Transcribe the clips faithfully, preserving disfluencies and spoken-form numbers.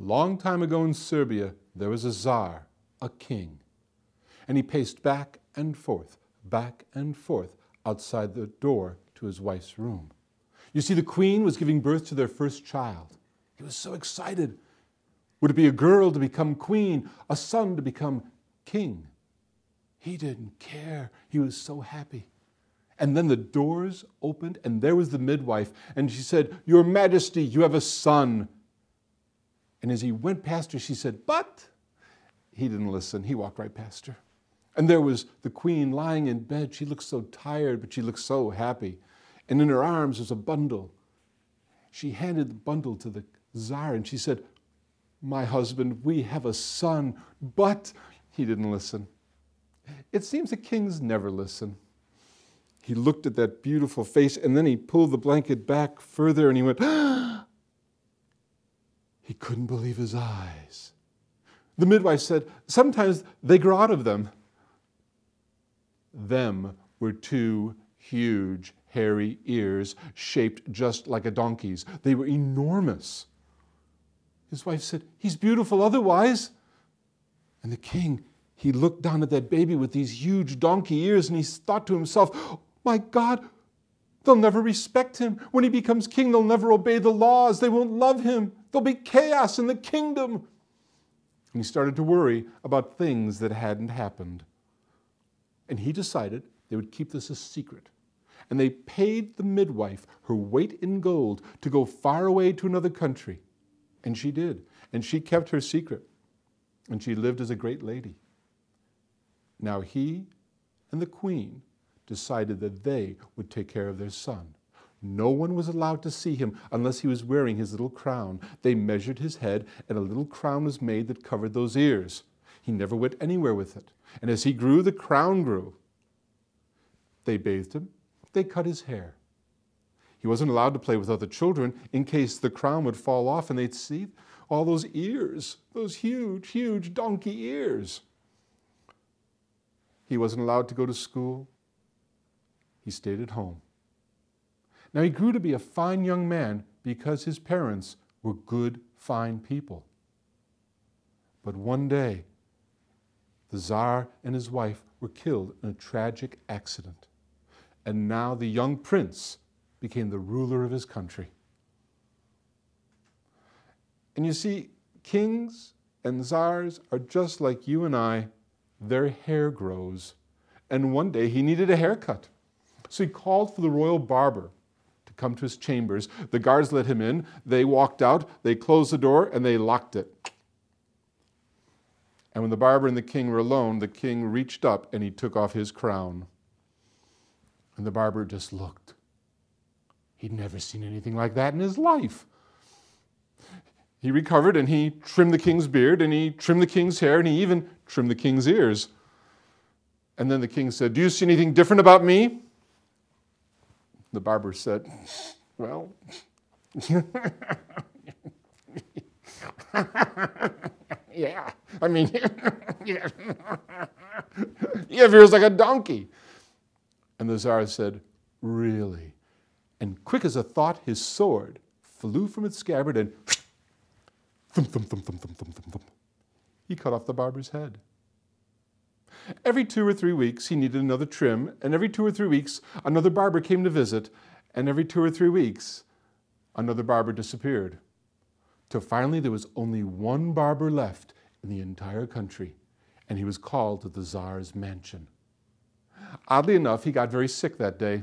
Long time ago in Serbia, there was a Czar, a king, and he paced back and forth, back and forth, outside the door to his wife's room. You see, the queen was giving birth to their first child. He was so excited. Would it be a girl to become queen, a son to become king? He didn't care. He was so happy. And then the doors opened, and there was the midwife, and she said, "Your Majesty, you have a son." And as he went past her, she said, "But..." He didn't listen. He walked right past her. And there was the queen lying in bed. She looked so tired, but she looked so happy. And in her arms was a bundle. She handed the bundle to the Czar, and she said, "My husband, we have a son." But he didn't listen. It seems the kings never listen. He looked at that beautiful face, and then he pulled the blanket back further, and he went, "Ah!" He couldn't believe his eyes. The midwife said, "Sometimes they grow out of them." Them were two huge, hairy ears shaped just like a donkey's. They were enormous. His wife said, "He's beautiful otherwise." And the king, he looked down at that baby with these huge donkey ears, and he thought to himself, "Oh, my God, they'll never respect him. When he becomes king, they'll never obey the laws. They won't love him. There'll be chaos in the kingdom." And he started to worry about things that hadn't happened. And he decided they would keep this a secret. And they paid the midwife her weight in gold to go far away to another country. And she did. And she kept her secret. And she lived as a great lady. Now he and the queen decided that they would take care of their son. No one was allowed to see him unless he was wearing his little crown. They measured his head, and a little crown was made that covered those ears. He never went anywhere with it. And as he grew, the crown grew. They bathed him. They cut his hair. He wasn't allowed to play with other children in case the crown would fall off and they'd see all those ears, those huge, huge donkey ears. He wasn't allowed to go to school. He stayed at home. Now, he grew to be a fine young man because his parents were good, fine people. But one day, the Czar and his wife were killed in a tragic accident. And now the young prince became the ruler of his country. And you see, kings and czars are just like you and I. Their hair grows. And one day he needed a haircut. So he called for the royal barber to come to his chambers. The guards let him in. They walked out. They closed the door, and they locked it. And when the barber and the king were alone, the king reached up, and he took off his crown. And the barber just looked. He'd never seen anything like that in his life. He recovered, and he trimmed the king's beard, and he trimmed the king's hair, and he even trimmed the king's ears. And then the king said, "Do you see anything different about me?" The barber said, "Well..." "Yeah, I mean, yeah. You have ears like a donkey." And the Czar said, "Really?" And quick as a thought, his sword flew from its scabbard, and thump, thump, thump, thump, thump, thump, thump, thump. He cut off the barber's head. Every two or three weeks, he needed another trim, and every two or three weeks, another barber came to visit, and every two or three weeks, another barber disappeared. Till finally, there was only one barber left in the entire country, and he was called to the Czar's mansion. Oddly enough, he got very sick that day.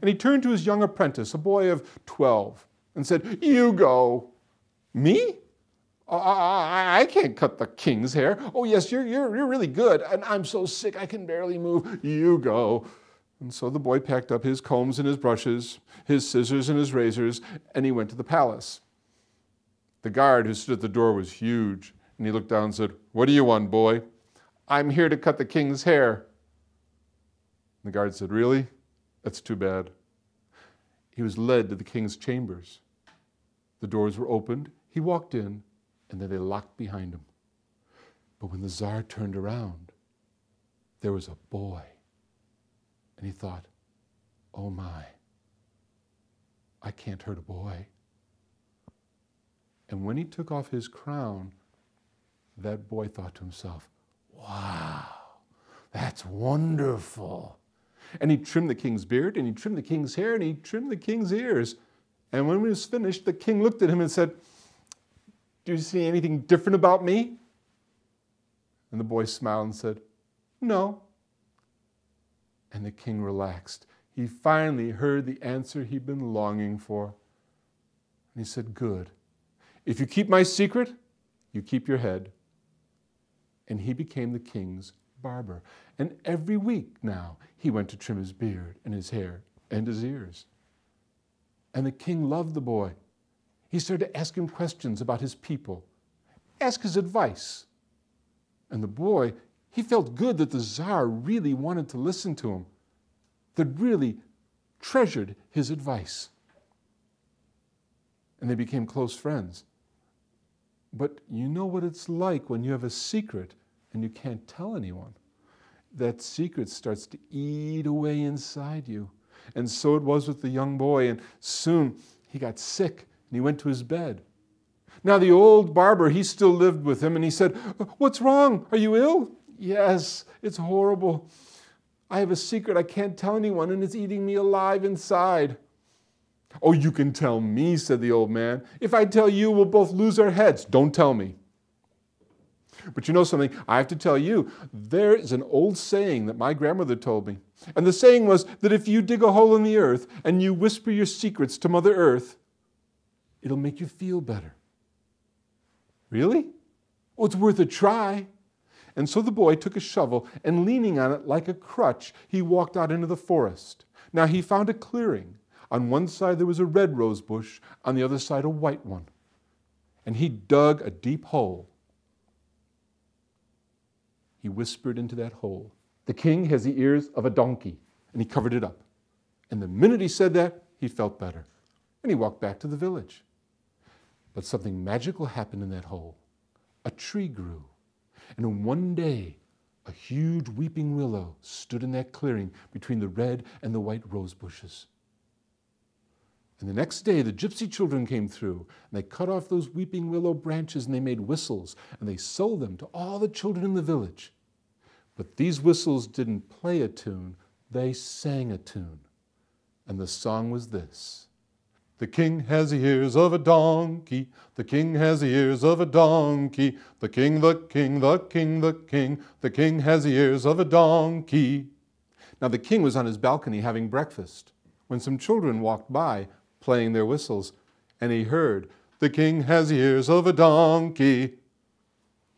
And he turned to his young apprentice, a boy of twelve, and said, "You go." "Me? I, I, I can't cut the king's hair. Oh, yes, you're, you're, you're really good, and I'm so sick I can barely move. You go." And so the boy packed up his combs and his brushes, his scissors and his razors, and he went to the palace. The guard who stood at the door was huge, and he looked down and said, "What do you want, boy?" "I'm here to cut the king's hair." The guard said, "Really? That's too bad." He was led to the king's chambers. The doors were opened, he walked in, and then they locked behind him. But when the Czar turned around, there was a boy. And he thought, "Oh my, I can't hurt a boy." And when he took off his crown, that boy thought to himself, wow, that's wonderful. And he trimmed the king's beard, and he trimmed the king's hair, and he trimmed the king's ears. And when he was finished, the king looked at him and said, do you see anything different about me? And the boy smiled and said, no. And the king relaxed. He finally heard the answer he'd been longing for. And he said, good. If you keep my secret, you keep your head. And he became the king's barber. And every week now, he went to trim his beard and his hair and his ears. And the king loved the boy. He started to ask him questions about his people, ask his advice. And the boy, he felt good that the Czar really wanted to listen to him, that really treasured his advice. And they became close friends. But you know what it's like when you have a secret and you can't tell anyone. That secret starts to eat away inside you. And so it was with the young boy, and soon he got sick and he went to his bed. Now the old barber, he still lived with him, and he said, what's wrong? Are you ill? Yes, it's horrible. I have a secret I can't tell anyone, and it's eating me alive inside. Oh, you can tell me, said the old man. If I tell you, we'll both lose our heads. Don't tell me. But you know something, I have to tell you, there is an old saying that my grandmother told me. And the saying was that if you dig a hole in the earth and you whisper your secrets to Mother Earth, it'll make you feel better. Really? Well, it's worth a try. And so the boy took a shovel, and leaning on it like a crutch, he walked out into the forest. Now he found a clearing. On one side there was a red rose bush, on the other side a white one. And he dug a deep hole. He whispered into that hole. The king has the ears of a donkey, and he covered it up. And the minute he said that, he felt better. And he walked back to the village. But something magical happened in that hole. A tree grew. And in one day, a huge weeping willow stood in that clearing between the red and the white rose bushes. And the next day, the gypsy children came through, and they cut off those weeping willow branches, and they made whistles, and they sold them to all the children in the village. But these whistles didn't play a tune, they sang a tune. And the song was this. The king has the ears of a donkey, the king has the ears of a donkey, the king, the king, the king, the king, the king has the ears of a donkey. Now the king was on his balcony having breakfast, when some children walked by, playing their whistles, and he heard, the king has the ears of a donkey.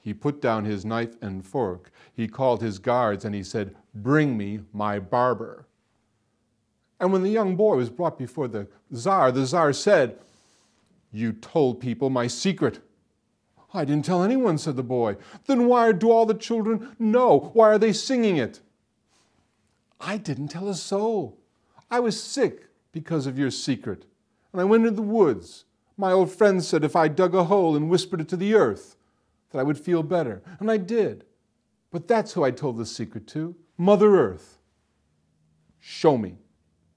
He put down his knife and fork. He called his guards and he said, bring me my barber. And when the young boy was brought before the Czar, the Czar said, you told people my secret. I didn't tell anyone, said the boy. Then why do all the children know? Why are they singing it? I didn't tell a soul. I was sick because of your secret. And I went into the woods. My old friend said if I dug a hole and whispered it to the earth, that I would feel better. And I did. But that's who I told the secret to, Mother Earth. Show me,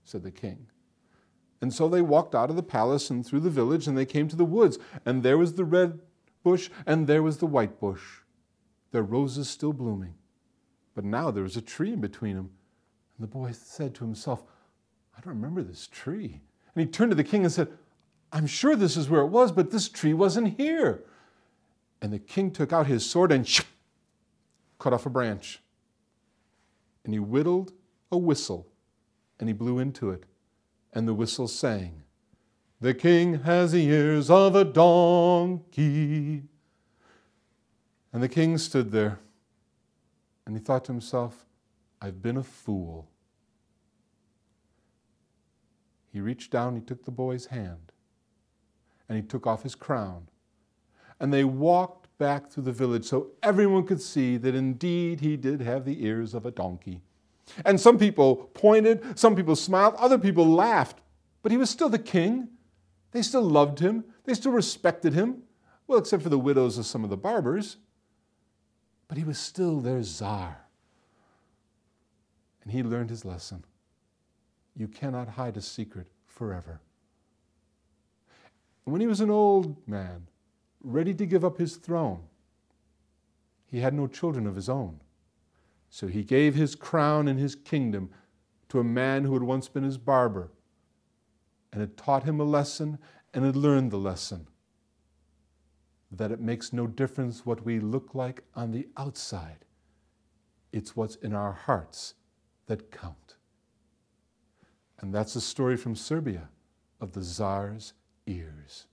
said the king. And so they walked out of the palace and through the village, and they came to the woods. And there was the red bush, and there was the white bush. Their roses still blooming. But now there was a tree in between them. And the boy said to himself, I don't remember this tree. And he turned to the king and said, I'm sure this is where it was, but this tree wasn't here. And the king took out his sword and shoo, cut off a branch. And he whittled a whistle, and he blew into it, and the whistle sang, the king has the ears of a donkey. And the king stood there, and he thought to himself, I've been a fool. He reached down, he took the boy's hand, and he took off his crown. And they walked back through the village so everyone could see that indeed he did have the ears of a donkey. And some people pointed, some people smiled, other people laughed, but he was still the king. They still loved him, they still respected him, well, except for the widows of some of the barbers. But he was still their Czar. And he learned his lesson. You cannot hide a secret forever. When he was an old man, ready to give up his throne. He had no children of his own, so he gave his crown and his kingdom to a man who had once been his barber and had taught him a lesson and had learned the lesson that it makes no difference what we look like on the outside. It's what's in our hearts that count. And that's a story from Serbia of the Czar's Ears.